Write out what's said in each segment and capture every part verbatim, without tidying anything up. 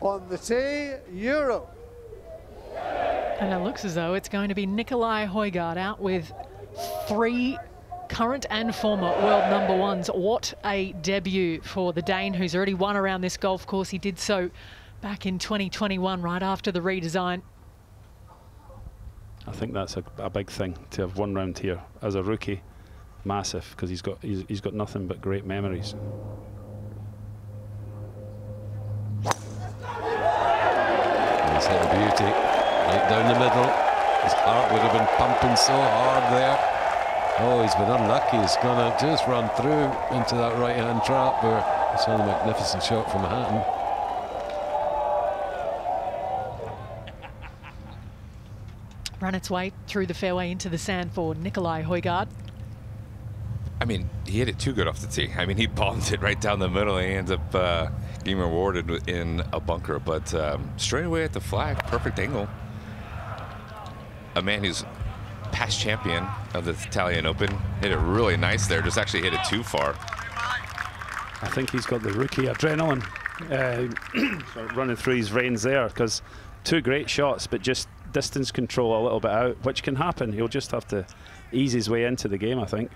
On the tee, Euro. And it looks as though it's going to be Nicolai Højgaard out with three current and former world number ones. What a debut for the Dane, who's already won around this golf course. He did so back in twenty twenty-one, right after the redesign. I think that's a, a big thing to have won round here as a rookie. Massive, because he's got he's, he's got nothing but great memories. He's hit a beauty right down the middle. His heart would have been pumping so hard there. Oh, he's been unlucky. He's gonna just run through into that right-hand trap where it's a magnificent shot from Hatton. Run its way through the fairway into the sand for Nicolai Højgaard. I mean, he hit it too good off the tee. I mean, he bombed it right down the middle. He ends up uh, being rewarded in a bunker, but um, straight away at the flag, perfect angle. A man who's past champion of the Italian Open. Hit it really nice there, just actually hit it too far. I think he's got the rookie adrenaline uh, running through his veins there, because two great shots, but just distance control a little bit out, which can happen. He'll just have to ease his way into the game, I think.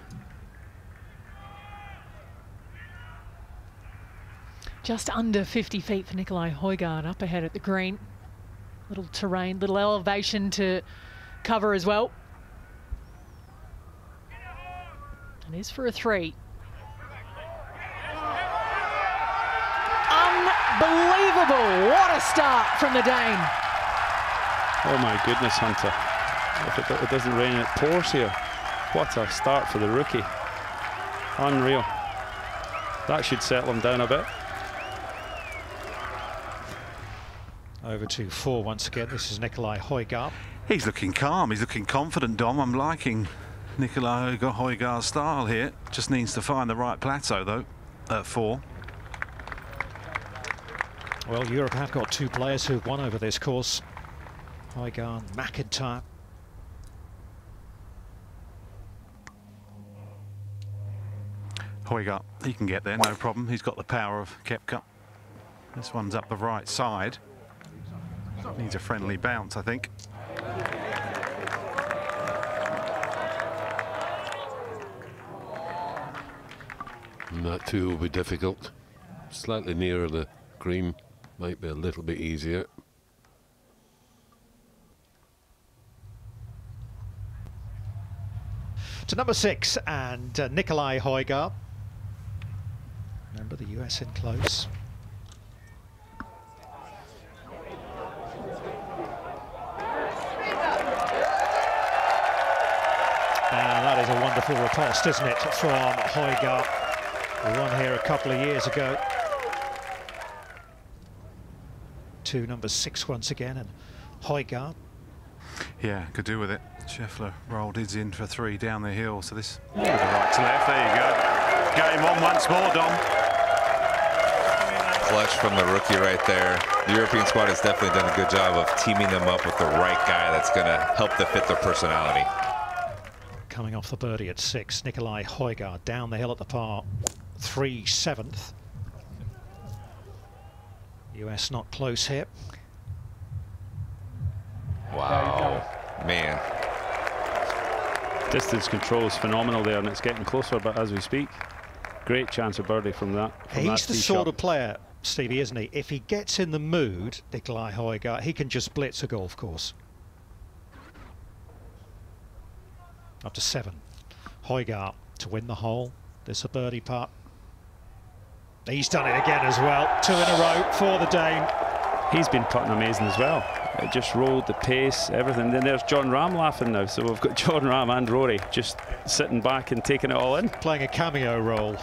Just under fifty feet for Nicolai Højgaard up ahead at the green. Little terrain, little elevation to cover as well. Is for a three. Unbelievable! What a start from the Dane. Oh my goodness, Hunter. If it, it doesn't rain, it pours here. What a start for the rookie. Unreal. That should settle him down a bit. Over to four once again. This is Nicolai Højgaard. He's looking calm. He's looking confident, Dom. I'm liking Nicolai Højgaard's style here. Just needs to find the right plateau, though, at four. Well, Europe have got two players who've won over this course. Højgaard, McIntyre. Højgaard, he can get there, no problem. He's got the power of Koepka. This one's up the right side. Needs a friendly bounce, I think. And that too will be difficult. Slightly nearer the green might be a little bit easier. To number six and uh, Nicolai Højgaard. Remember the U S in close. And that is a wonderful riposte, isn't it, from Højgaard. We won here a couple of years ago. Two number six once again, and Højgaard. Yeah, could do with it. Scheffler rolled his in for three down the hill, so this... Yeah. Right to left, there you go. Game on once more, Dom. Clutch from the rookie right there. The European squad has definitely done a good job of teaming them up with the right guy that's going to help to fit their personality. Coming off the birdie at six, Nicolai Højgaard down the hill at the par three seventh. U S not close here. Wow, man. Distance control is phenomenal there, and it's getting closer, but as we speak, great chance of birdie from that. From He's that the sort shot. of player, Stevie, isn't he? If he gets in the mood, Nicolai Højgaard, he can just blitz a golf course. Up to seven. Højgaard to win the hole. This a birdie putt. He's done it again as well. Two in a row for the Dane. He's been putting amazing as well. It just rolled, the pace, everything. Then there's John Rahm laughing now. So we've got John Rahm and Rory just sitting back and taking it all in. Playing a cameo role.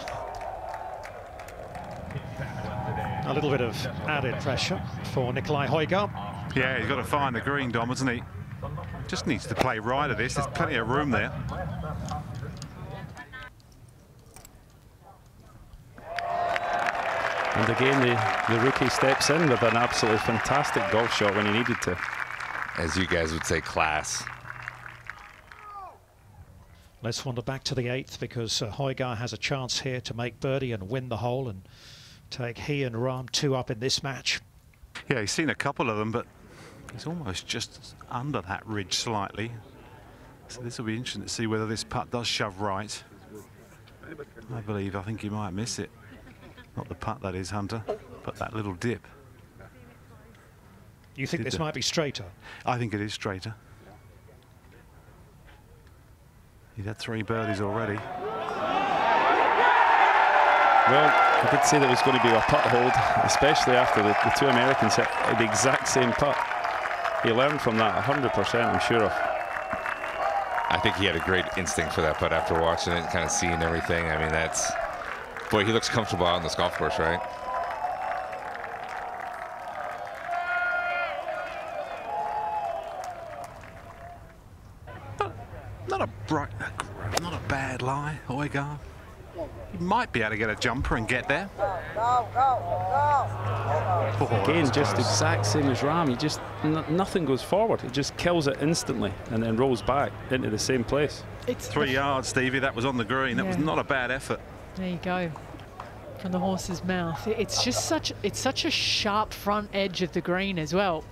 A little bit of added pressure for Nicolai Højgaard. Yeah, he's got to find the green, Dom, hasn't he? Just needs to play right of this. There's plenty of room there. And again, the, the rookie steps in with an absolutely fantastic golf shot when he needed to. As you guys would say, class. Let's wander back to the eighth, because uh, Højgaard has a chance here to make birdie and win the hole and take he and Rahm two up in this match. Yeah, he's seen a couple of them, but he's almost just under that ridge slightly. So this will be interesting to see whether this putt does shove right. I believe, I think he might miss it. Not the putt that is, Hunter, but that little dip. You think this might be straighter? I think it is straighter. He's had three birdies already. Well, I did say that it was going to be a putt hold, especially after the, the two Americans hit the exact same putt. He learned from that one hundred percent, I'm sure of. I think he had a great instinct for that putt after watching it and kind of seeing everything. I mean, that's... Boy, he looks comfortable out on this golf course, right? Not a bright, not a bad lie, Højgaard. He might be able to get a jumper and get there. Oh, again, just close. Exact same as Rahm. He just n nothing goes forward. He just kills it instantly and then rolls back into the same place. It's three yards, Stevie. That was on the green. Yeah. That was not a bad effort. There you go, from the horse's mouth. It's just such it's such a sharp front edge of the green as well.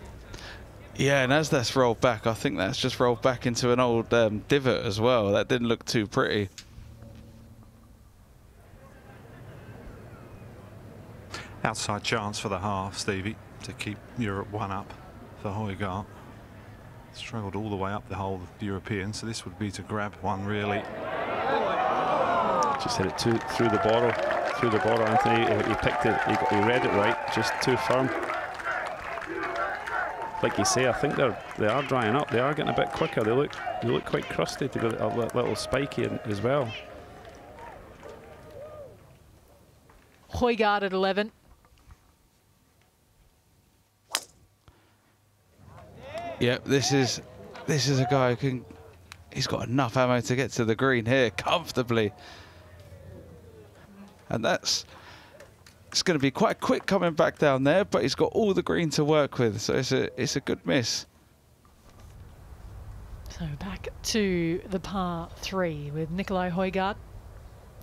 Yeah, and as that's rolled back, I think that's just rolled back into an old um, divot as well. That didn't look too pretty. Outside chance for the half, Stevie, to keep Europe one up for Højgaard. Struggled all the way up the whole of the European, so this would be to grab one, really. Just hit it to, through the border, through the border, Anthony. He, he picked it, he, he read it right, just too firm. Like you say, I think they're, they are drying up. They are getting a bit quicker. They look, they look quite crusty. They've got a little spiky in, as well. Højgaard at eleven. Yeah, this is this is a guy who can. He's got enough ammo to get to the green here comfortably, and that's. It's going to be quite quick coming back down there, but he's got all the green to work with, so it's a it's a good miss. So back to the par three with Nicolai Højgaard.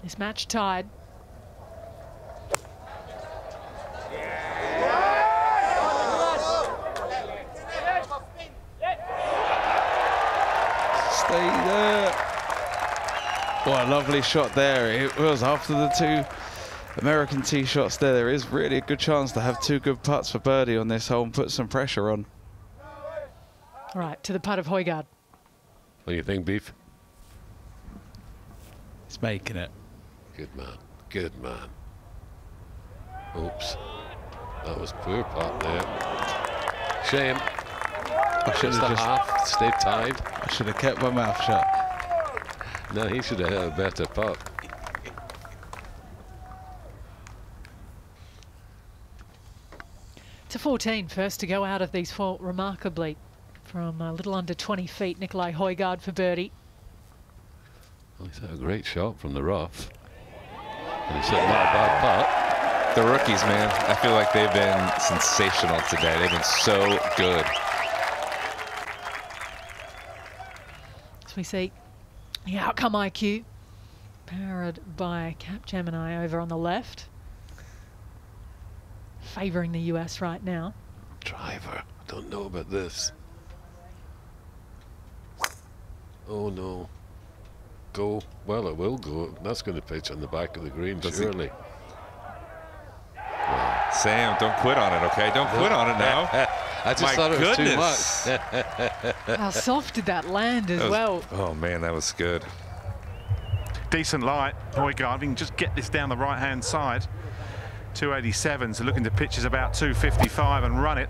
This match tied. Stay there. What a lovely shot there. It was after the two American tee shots there. There is really a good chance to have two good putts for birdie on this hole and put some pressure on. Right, to the putt of Højgaard. What do you think, Beef? He's making it. Good man. Good man. Oops. That was poor putt there. Shame. I should have just half, stay tied. I should have kept my mouth shut. No, he should have had a better putt. To fourteen, first to go out of these four remarkably from a little under twenty feet. Nicolai Højgaard for birdie. Well, he's had a great shot from the rough. And he's had not a bad putt. The rookies, man, I feel like they've been sensational today. They've been so good. So we see the outcome I Q powered by Capgemini over on the left. Favoring the U S right now. Driver, I don't know about this. Oh no. Go. Well, it will go. That's going to pitch on the back of the green, does surely. It? Wow. Sam, don't quit on it, okay? Don't no. quit on it now. I just My thought it goodness. was too much. How soft did that land as that was, well? Oh man, that was good. Decent light. Højgaard, we can just get this down the right-hand side. two eighty-seven, so looking to pitch is about two fifty-five and run it.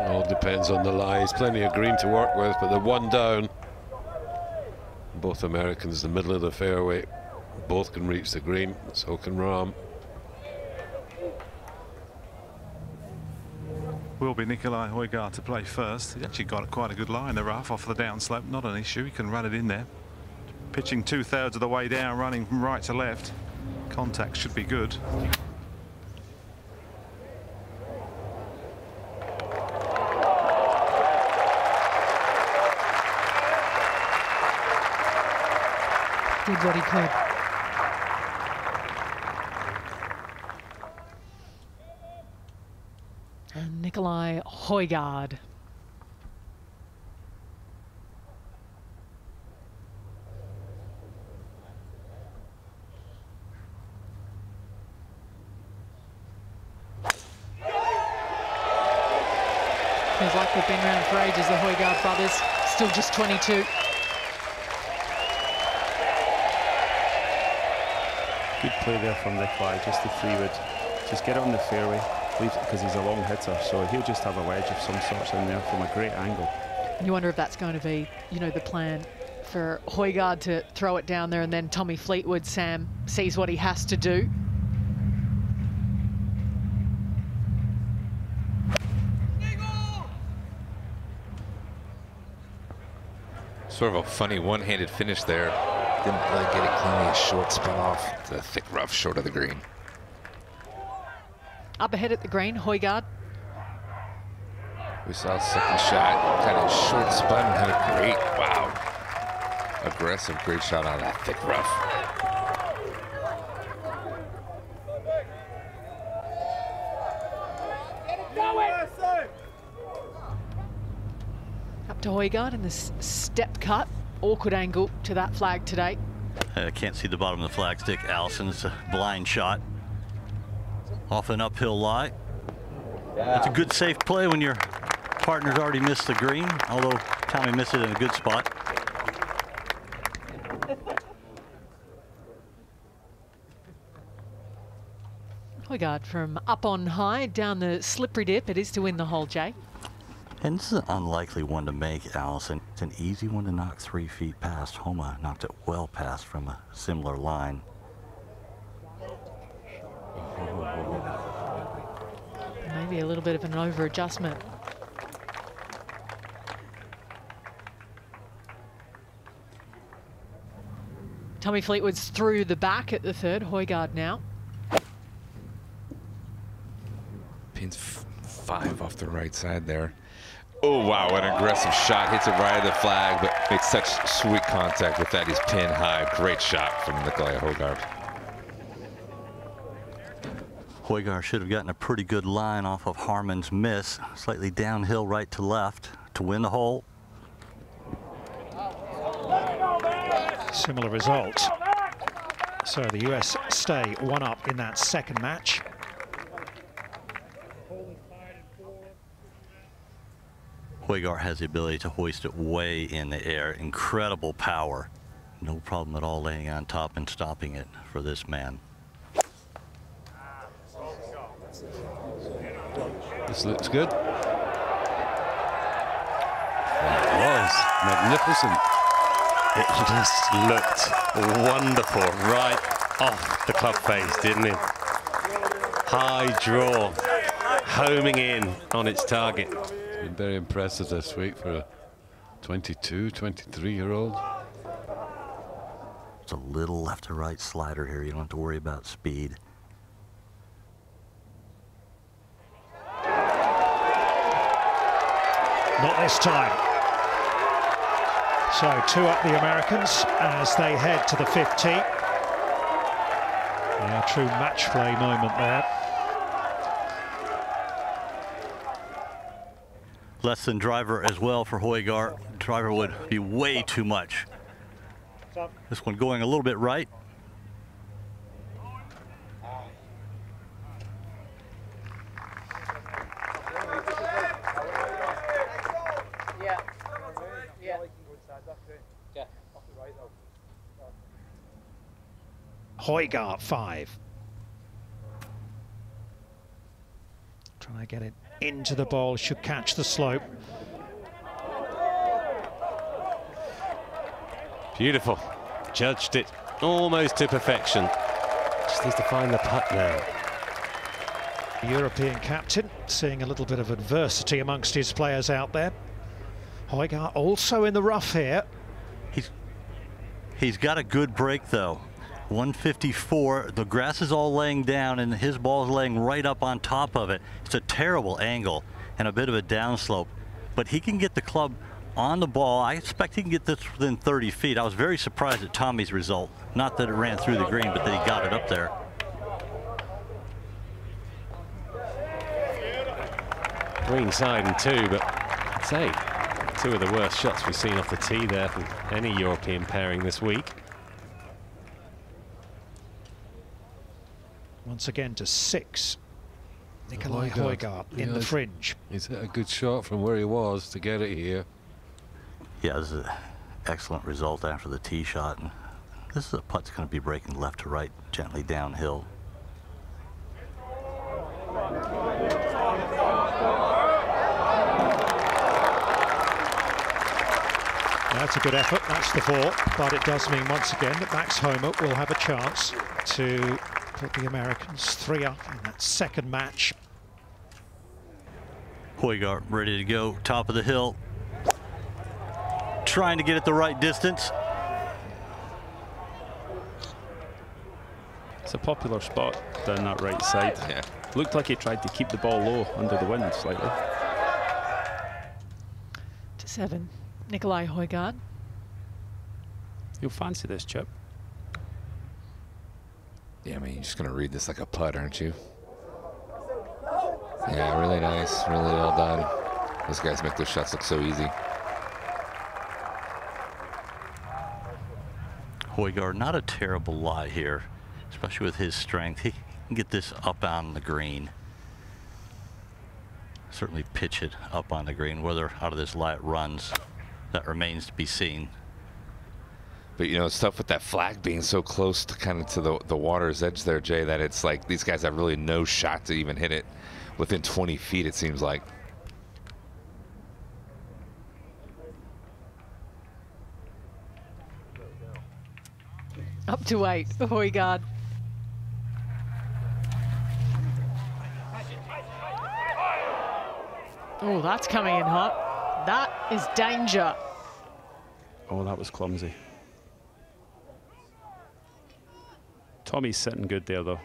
It all depends on the lie. There's plenty of green to work with, but the one down. Both Americans in the middle of the fairway. Both can reach the green, so can Rahm. Will be Nicolai Højgaard to play first. He's actually got quite a good lie in the rough off the downslope. Not an issue. He can run it in there. Pitching two-thirds of the way down, running from right to left. Contact should be good. did what he could. And Nicolai Højgaard. Feels like we've been around for ages, the Højgaard brothers, still just twenty-two. Good play there from Nicolai, just the three wood. Just get it on the fairway, because he's a long hitter, so he'll just have a wedge of some sorts in there from a great angle. And you wonder if that's going to be, you know, the plan for Højgaard to throw it down there, and then Tommy Fleetwood, Sam, sees what he has to do. Sort of a funny one-handed finish there. Didn't really get it cleanly. Short spun off the thick rough short of the green. Up ahead at the green, Højgaard. We saw a second shot, kind of short spun, had a great, wow, aggressive, great shot on that thick rough. Up to Højgaard in this step cut. Awkward angle to that flag today. I can't see the bottom of the flagstick. Allison's a blind shot. Off an uphill lie. Yeah. That's a good safe play when your partner's already missed the green, although Tommy missed it in a good spot. Højgaard from up on high down the slippery dip. It is to win the hole, Jay. And this is an unlikely one to make, Allison. It's an easy one to knock three feet past. Homa knocked it well past from a similar line. Maybe a little bit of an over-adjustment. Tommy Fleetwood's through the back at the third. Højgaard now. Pins five off the right side there. Oh, wow, an aggressive shot. Hits it right at the flag, but makes such sweet contact with that. He's pin high. Great shot from Nicolai Højgaard. Højgaard should have gotten a pretty good line off of Harmon's miss. Slightly downhill right to left to win the hole. Similar result. So the U S stay one up in that second match. Højgaard has the ability to hoist it way in the air. Incredible power. No problem at all laying on top and stopping it for this man. This looks good. That was magnificent. It just looked wonderful right off the club face, didn't it? High draw, homing in on its target. Been very impressive this week for a twenty-two, twenty-three-year-old. It's a little left to right slider here. You don't have to worry about speed. Not this time. So two up the Americans as they head to the fifth tee. Yeah, true match play moment there. Less than driver as well for Højgaard. Driver would be way too much. This one going a little bit right. Højgaard five. Trying to get it into the ball, should catch the slope. Beautiful. Judged it almost to perfection. Just needs to find the putt now. The European captain seeing a little bit of adversity amongst his players out there. Højgaard also in the rough here. He's, he's got a good break though. one fifty-four, the grass is all laying down and his ball is laying right up on top of it. It's a terrible angle and a bit of a downslope, but he can get the club on the ball. I expect he can get this within thirty feet. I was very surprised at Tommy's result. Not that it ran through the green, but that he got it up there. Green side and two, but I'd say two of the worst shots we've seen off the tee there from any European pairing this week. Once again to six. Nicolai Højgaard in yeah, the fringe. He's hit a good shot from where he was to get it here. Yeah, this is an excellent result after the tee shot. And this is a putt that's going to be breaking left to right, gently downhill. That's a good effort. That's the four. But it does mean once again that Max Homa will have a chance to put the Americans three up in that second match. Højgaard ready to go, top of the hill. Trying to get it the right distance. It's a popular spot down that right side. Yeah. Looked like he tried to keep the ball low under the wind slightly. To seven, Nicolai Højgaard. You'll fancy this, Chip. Yeah, I mean, you're just going to read this like a putt, aren't you? Yeah, really nice, really well done. Those guys make their shots look so easy. Højgaard, not a terrible lie here, especially with his strength. He can get this up on the green. Certainly pitch it up on the green. Whether out of this lie it runs, that remains to be seen. But, you know, it's tough with that flag being so close to kind of to the, the water's edge there, Jay, that it's like these guys have really no shot to even hit it within twenty feet, it seems like. Up to eight for Højgaard. Oh, that's coming in hot. That is danger. Oh, that was clumsy. Tommy's sitting good there, though.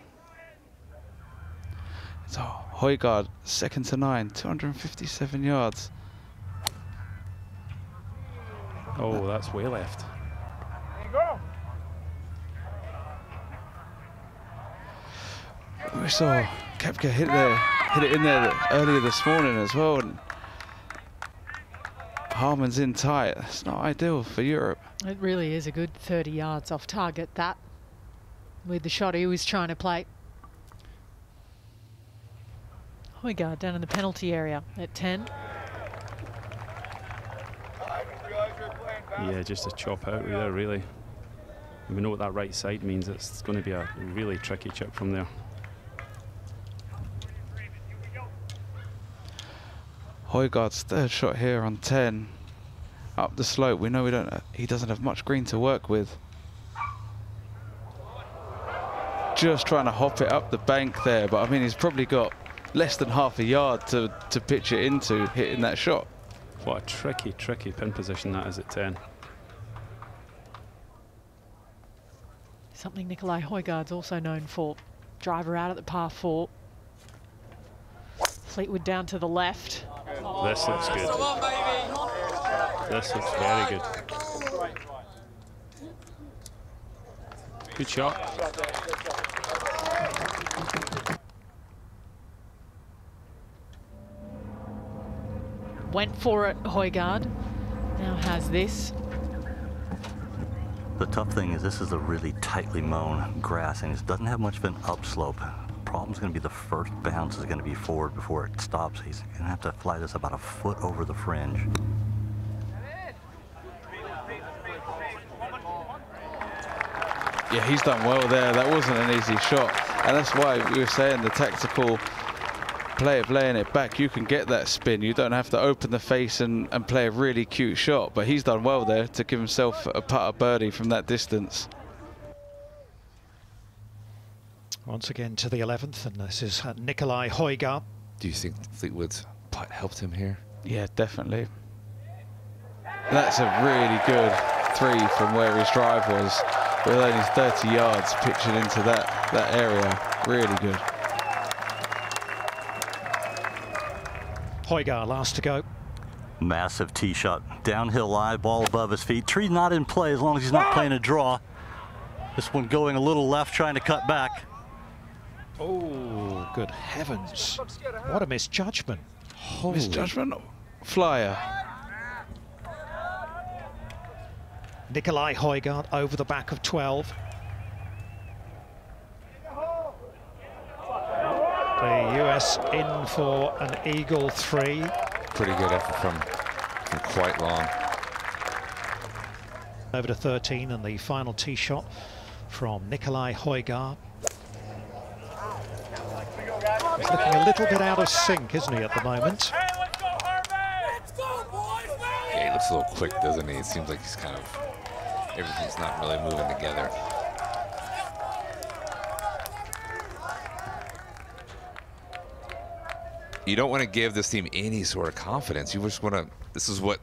So, Højgaard, second to nine, two hundred fifty-seven yards. Oh, that's way left. There you go. We saw Koepka hit there, hit it in there earlier this morning as well. And Harman's in tight. It's not ideal for Europe. It really is a good thirty yards off target, that. With the shot he was trying to play. Højgaard down in the penalty area at ten. Yeah, just a chop out there, really. And we know what that right side means. It's going to be a really tricky chip from there. Højgaard's third shot here on ten. Up the slope, we know we don't. He doesn't have much green to work with. Just trying to hop it up the bank there, but I mean, he's probably got less than half a yard to, to pitch it into, hitting that shot. What a tricky, tricky pin position that is at ten. Something Nicolai Højgaard's also known for. Driver out at the par four. Fleetwood down to the left. Good. This looks good. This looks very good. Good shot. Went for it, Højgaard. Now has this. The tough thing is this is a really tightly mown grass and it doesn't have much of an upslope. Problem's going to be the first bounce is going to be forward before it stops. He's going to have to fly this about a foot over the fringe. Yeah, he's done well there. That wasn't an easy shot. And that's why we were saying the tactical play of laying it back, you can get that spin. You don't have to open the face and, and play a really cute shot, but he's done well there to give himself a putter birdie from that distance. Once again to the eleventh, and this is Nicolai Højgaard. Do you think Fleetwood's putt helped him here? Yeah, definitely. That's a really good three from where his drive was, with only thirty yards pitching into that, that area. Really good. Højgaard last to go. Massive tee shot. Downhill lie, ball above his feet. Tree not in play as long as he's not playing a draw. This one going a little left, trying to cut back. Oh, good heavens. What a misjudgment. Holy. Misjudgment flyer. Nicolai Højgaard over the back of twelve. The U S in for an eagle three. Pretty good effort from, from quite long. Over to thirteen and the final tee shot from Nicolai Højgaard. He's looking a little bit out of sync, isn't he, at the moment? Yeah, he looks a little quick, doesn't he? It seems like he's kind of... everything's not really moving together. You don't want to give this team any sort of confidence. You just want to, this is what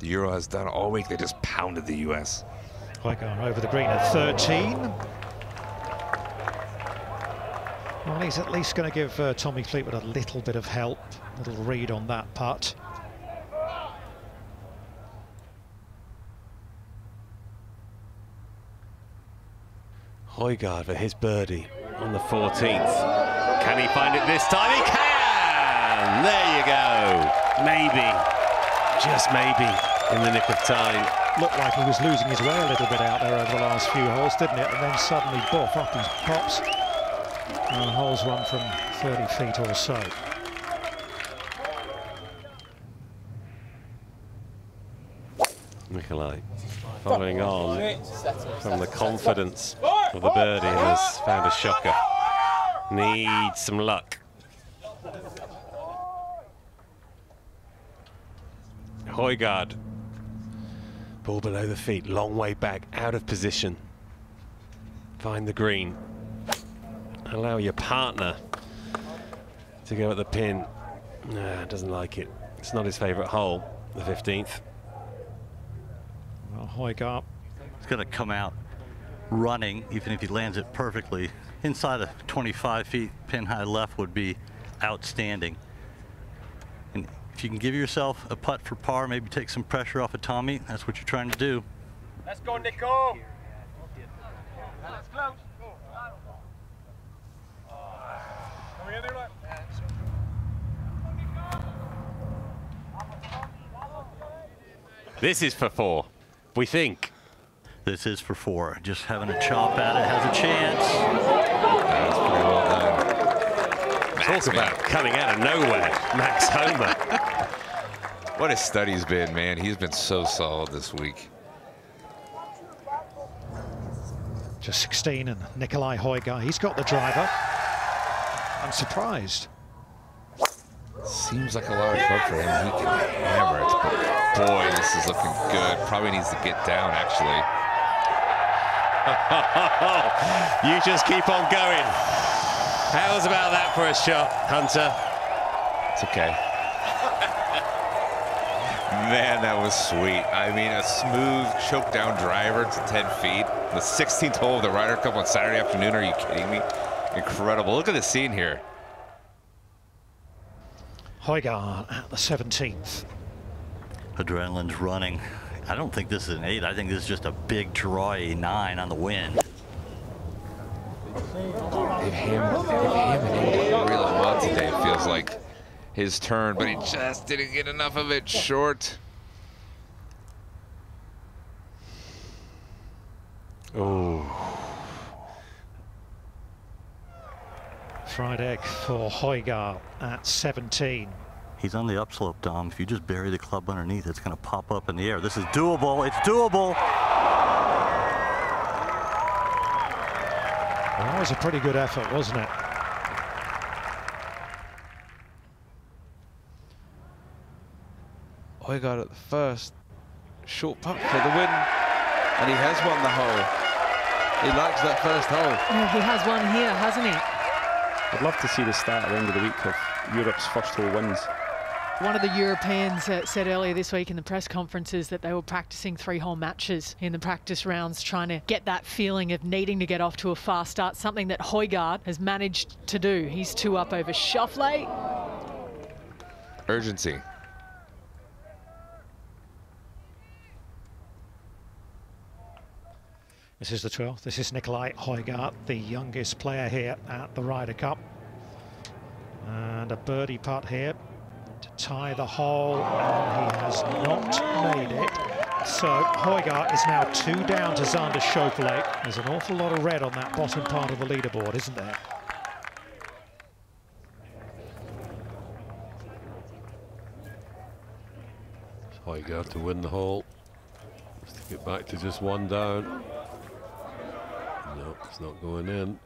the Euro has done all week. They just pounded the U S. Højgaard over the green at thirteen. Well, he's at least going to give uh, Tommy Fleetwood a little bit of help. A little read on that putt. Højgaard for his birdie on the fourteenth. Can he find it this time? He can! There you go. Maybe, just maybe, in the nick of time. Looked like he was losing his way a little bit out there over the last few holes, didn't it? And then suddenly, boff, up his pops. And holes one from thirty feet or so. Nicolai following on from the confidence of the birdie and has found a shocker. Need some luck. Højgaard. Ball below the feet, long way back, out of position. Find the green. Allow your partner to go at the pin. Nah, doesn't like it. It's not his favourite hole, the fifteenth. Well, Højgaard. He's going to come out running, even if he lands it perfectly. Inside of twenty-five feet, pin high left would be outstanding. And if you can give yourself a putt for par, maybe take some pressure off of Tommy, that's what you're trying to do. Let's go, Nico! Let's close. This is for four, we think. This is for four. Just having a chop at it has a chance. That was pretty well done. Max, Talk about man. coming out of nowhere, Max Homa. What a study's been, man. He's been so solid this week. Just sixteen and Nicolai Højgaard. He's got the driver. I'm surprised. Seems like a large hook for him. He can hammer it, but boy, this is looking good. Probably needs to get down, actually. You just keep on going. How's about that for a shot, Hunter? It's okay. Man, that was sweet. I mean, a smooth choke down driver to ten feet. The sixteenth hole of the Ryder Cup on Saturday afternoon. Are you kidding me? Incredible. Look at the scene here. Højgaard at the seventeenth. Adrenaline's running. I don't think this is an eight. I think this is just a big draw, a nine on the win. They've hammered him really well today. It feels like his turn, but he just didn't get enough of it short. Oh. Fried egg for Højgaard at seventeen. He's on the upslope, Dom. If you just bury the club underneath, it's going to pop up in the air. This is doable. It's doable. Well, that was a pretty good effort, wasn't it? Højgaard at the first. Short putt for the win. And he has won the hole. He likes that first hole. Oh, he has won here, hasn't he? I'd love to see the start at the end of the week of Europe's first hole wins. One of the Europeans uh, said earlier this week in the press conferences that they were practicing three-hole matches in the practice rounds, trying to get that feeling of needing to get off to a fast start, something that Højgaard has managed to do. He's two up over Schauffele. Urgency. This is the twelfth. This is Nicolai Højgaard, the youngest player here at the Ryder Cup. And a birdie putt here to tie the hole, and he has not made it. So Højgaard is now two down to Zander Schauffele. There's an awful lot of red on that bottom part of the leaderboard, isn't there? Højgaard to win the hole. Just to get back to just one down. No, it's not going in.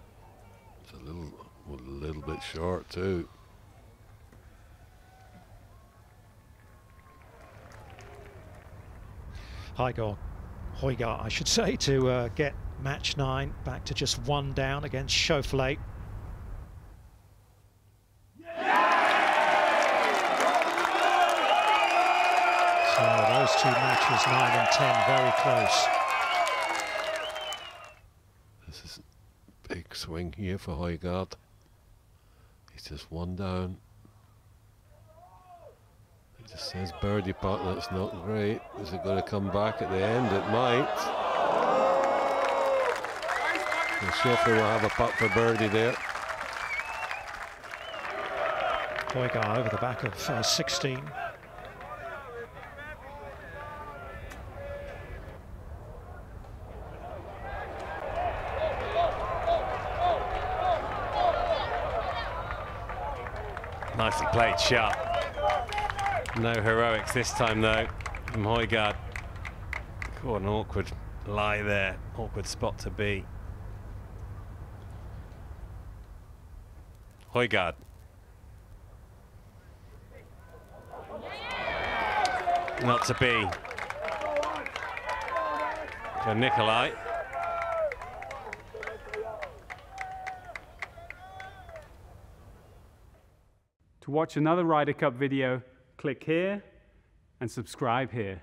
It's a little, a little bit short too. Højgaard, Højgaard, I should say, to uh, get match nine back to just one down against Schauffele. So those two matches, nine and ten, very close. This is a big swing here for Højgaard. He's just one down. It just says birdie putt, that's not great. Is it going to come back at the end? It might. And Scheffler will have a putt for birdie there. Højgaard over the back of uh, sixteen. Nicely played shot. No heroics this time though from Højgaard. Caught an awkward lie there, awkward spot to be. Højgaard. Not to be. For Nicolai. To watch another Ryder Cup video, click here and subscribe here.